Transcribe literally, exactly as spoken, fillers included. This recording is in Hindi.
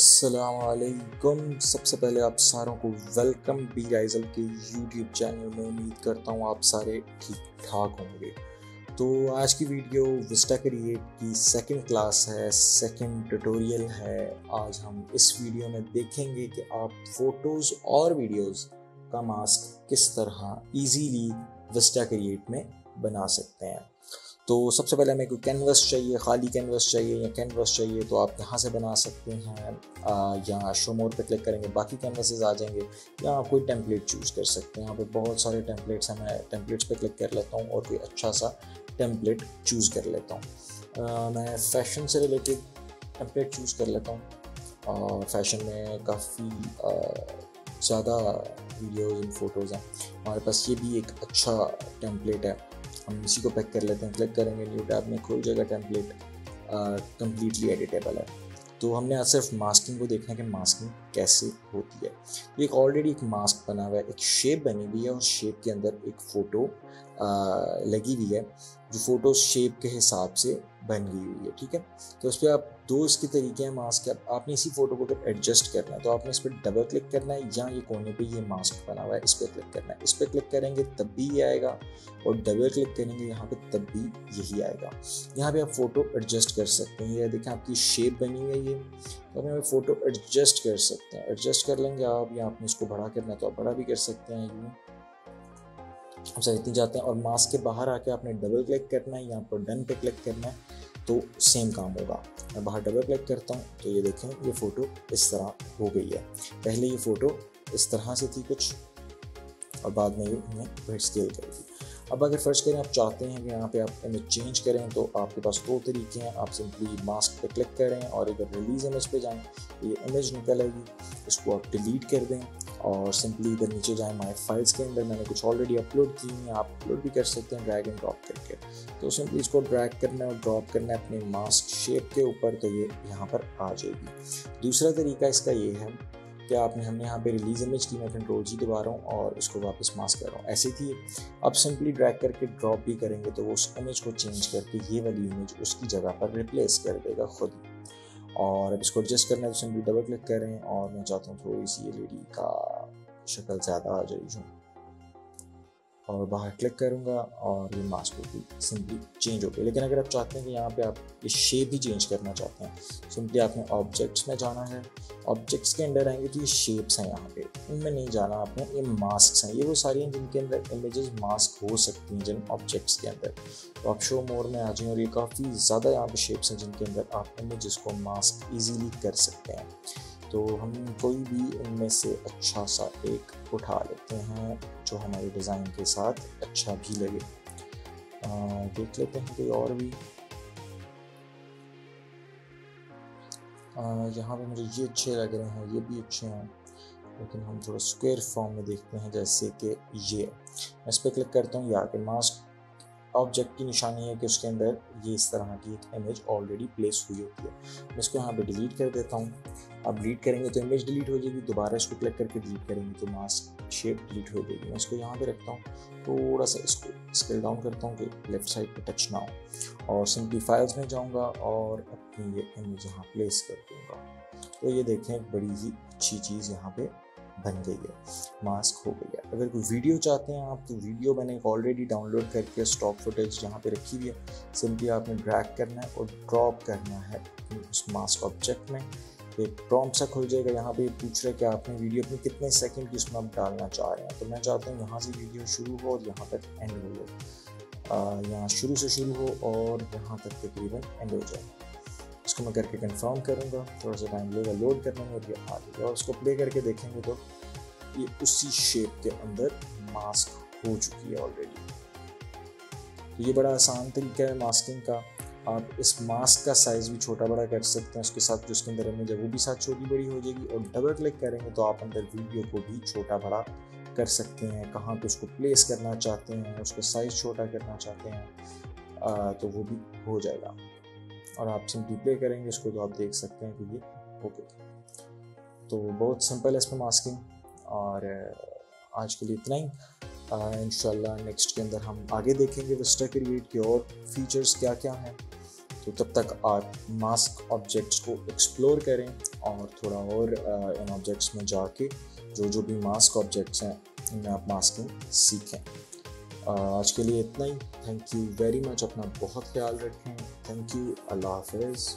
अस्सलामुअलैकुम। सबसे पहले आप सारों को वेलकम बी राइजल के यूट्यूब चैनल में। उम्मीद करता हूँ आप सारे ठीक ठाक होंगे। तो आज की वीडियो विस्टा क्रिएट की सेकंड क्लास है, सेकंड ट्यूटोरियल है। आज हम इस वीडियो में देखेंगे कि आप फ़ोटोज़ और वीडियोज़ का मास्क किस तरह ईजीली विस्टा क्रिएट में बना सकते हैं। तो सबसे पहले हमें कोई कैनवस चाहिए, खाली कैनवस चाहिए या कैनवस चाहिए, तो आप यहाँ से बना सकते हैं या शो मोर पर क्लिक करेंगे, बाकी कैनवसेज आ जाएंगे, या आप कोई टेम्पलेट चूज़ कर सकते हैं। यहाँ पे बहुत सारे टेम्पलेट्स हैं, मैं टेम्पलेट्स पे क्लिक कर लेता हूँ और कोई अच्छा सा टेम्पलेट चूज़ कर लेता हूँ। मैं फैशन से रिलेटेड टेम्पलेट चूज़ कर लेता हूँ, और फैशन में काफ़ी ज़्यादा वीडियोज़ एंड फ़ोटोज़ हैं हमारे पास। ये भी एक अच्छा टेम्पलेट है, हम इसी को पैक कर लेते हैं। क्लिक करेंगे न्यू टैब में, खुल जाएगा टेम्पलेट, कम्प्लीटली एडिटेबल है। तो हमने आज सिर्फ मास्किंग को देखना है कि मास्किंग कैसे होती है। तो एक ऑलरेडी एक मास्क बना हुआ है, एक शेप बनी हुई है और शेप के अंदर एक फ़ोटो लगी हुई है जो फ़ोटो शेप के हिसाब से बन गई हुई है, ठीक है। तो उस पर आप दो इसके तरीके हैं मास्क के। आपने इसी फ़ोटो को अगर एडजस्ट करना है तो आपने इस पर डबल क्लिक करना है, या ये कोने पे ये मास्क बना हुआ है इस पर क्लिक करना है। इस पर क्लिक करेंगे तब भी ये आएगा, और डबल क्लिक करेंगे यहाँ पे तब भी यही आएगा। यहाँ पे आप फ़ोटो एडजस्ट कर सकते हैं। ये देखें आपकी शेप बनी हुई है, ये तो आप फ़ोटो एडजस्ट कर सकते हैं। एडजस्ट कर लेंगे आप, या आपने इसको बड़ा करना है तो आप बड़ा भी कर सकते हैं। यूँ आप इतनी जाते हैं, और मास्क के बाहर आके आपने डबल क्लिक करना है, यहाँ पर डन पे क्लिक करना है, तो सेम काम होगा। मैं बाहर डबल क्लिक करता हूँ तो ये देखें ये फ़ोटो इस तरह हो गई है। पहले ये फ़ोटो इस तरह से थी कुछ, और बाद में ये हमने वेट स्केल कर दी। अब अगर फर्ज करें आप चाहते हैं कि यहाँ पे आप इमेज चेंज करें, तो आपके पास दो तरीके हैं। आप सिंपली मास्क पे क्लिक करें और इधर रिलीज इमेज पे जाएं, ये इमेज निकल आएगी, इसको आप डिलीट कर दें और सिंपली इधर नीचे जाएं माय फाइल्स के अंदर। मैंने कुछ ऑलरेडी अपलोड की हैं, आप अपलोड भी कर सकते हैं ड्रैग एंड ड्रॉप करके। तो सिंपली इसको ड्रैग करना है और ड्रॉप करना है अपने मास्क शेप के ऊपर, तो ये यहाँ पर आ जाएगी। दूसरा तरीका इसका ये है कि आपने हमने यहाँ पे रिलीज इमेज की, मैं कंट्रोल जी दबा रहा हूँ और इसको वापस मास्क कर रहा हूँ, ऐसे थी। अब सिंपली ड्रैग करके ड्रॉप भी करेंगे तो वो उस इमेज को चेंज करके ये वाली इमेज उसकी जगह पर रिप्लेस कर देगा खुद। और अब इसको एडजस्ट करना है तो सिंपली डबल क्लिक करें, और मैं चाहता हूँ थोड़ी सी ये लेडी का शक्ल ज़्यादा आ जाएगी, और बाहर क्लिक करूँगा और ये मास्क होगी सिंपली चेंज हो गई। लेकिन अगर आप चाहते हैं कि यहाँ पे आप ये शेप ही चेंज करना चाहते हैं, सिंपली आपने ऑब्जेक्ट्स में जाना है, ऑब्जेक्ट्स के अंदर आएंगे तो ये शेप्स हैं, यहाँ पे उनमें नहीं जाना आपने। ये मास्क हैं, ये वो सारी हैं जिनके अंदर इमेजेस मास्क हो सकती हैं, जिन ऑब्जेक्ट्स के अंदर। तो आप शो मोर में आ जाएँ, और ये काफ़ी ज़्यादा यहाँ पे शेप्स हैं जिनके अंदर आप इमेजेस को मास्क ईजीली कर सकते हैं। तो हम कोई भी उनमें से अच्छा सा एक उठा लेते हैं जो हमारे डिज़ाइन के साथ अच्छा भी लगे। आ, देख लेते हैं कोई और भी। आ, यहाँ पे मुझे ये अच्छे लग रहे हैं, ये भी अच्छे हैं, लेकिन हम थोड़ा स्क्वायर फॉर्म में देखते हैं, जैसे कि ये। मैं इस पर क्लिक करता हूँ, यहाँ के मास्क ऑब्जेक्ट की निशानी है कि उसके अंदर ये इस तरह की एक इमेज ऑलरेडी प्लेस हुई होती है। मैं इसको यहाँ पे डिलीट कर देता हूँ। आप डिलीट करेंगे तो इमेज डिलीट हो जाएगी, दोबारा इसको क्लिक करके डिलीट करेंगे तो मास्क शेप डिलीट हो जाएगी। मैं इसको यहाँ पे रखता हूँ, थोड़ा सा इसको स्केल डाउन करता हूँ कि लेफ्ट साइड पे टच ना हो, और सिंपली फाइल्स में जाऊँगा और अपनी ये इमेज यहाँ प्लेस कर दूँगा। तो ये देखें एक बड़ी ही अच्छी चीज़ यहाँ पर बन गई है, मास्क हो गया। अगर कोई वीडियो चाहते हैं आप, तो वीडियो मैंने ऑलरेडी डाउनलोड करके स्टॉक फुटेज यहाँ पे रखी हुई है। सिंपली आपने ड्रैग करना है और ड्रॉप करना है उस मास्क ऑब्जेक्ट में, तो एक प्रॉम्प्ट सा खुल जाएगा। यहाँ पे पूछ रहे कि आपने वीडियो अपनी कितने सेकंड की उसमें आप डालना चाह रहे हैं। तो मैं चाहता हूँ यहाँ से वीडियो शुरू हो और यहाँ तक एंड हो जाए, यहाँ शुरू से शुरू हो और यहाँ तक तकरीबन एंड हो जाए। इसको मैं करके कंफर्म करूँगा, थोड़ा सा टाइम लगेगा लोड करने में, और ये आ जाएगा। और उसको प्ले करके देखेंगे तो ये उसी शेप के अंदर मास्क हो चुकी है ऑलरेडी। तो ये बड़ा आसान तरीका है मास्किंग का। आप इस मास्क का साइज़ भी छोटा बड़ा कर सकते हैं, उसके साथ जो उसके अंदर इमेज है वो भी साथ छोटी बड़ी हो जाएगी। और डबल क्लिक करेंगे तो आप अंदर वीडियो को भी छोटा बड़ा कर सकते हैं, कहाँ पर उसको प्लेस करना चाहते हैं, उसका साइज़ छोटा करना चाहते हैं, तो वो भी हो जाएगा। और आप सिंपली प्ले करेंगे इसको तो आप देख सकते हैं कि ये ओके। तो बहुत सिंपल है इसमें मास्किंग। और आज के लिए इतना ही। इंशाल्लाह नेक्स्ट के अंदर हम आगे देखेंगे विस्टा क्रिएट के और फीचर्स क्या क्या हैं। तो तो तब तक आप मास्क ऑब्जेक्ट्स को एक्सप्लोर करें और थोड़ा और इन ऑब्जेक्ट्स में जाके जो जो भी मास्क ऑब्जेक्ट्स हैं इनमें आप मास्किंग सीखें। आज के लिए इतना ही। Thank you very much. अपना बहुत ख्याल रखें। Thank you. अल्लाह हाफिज़।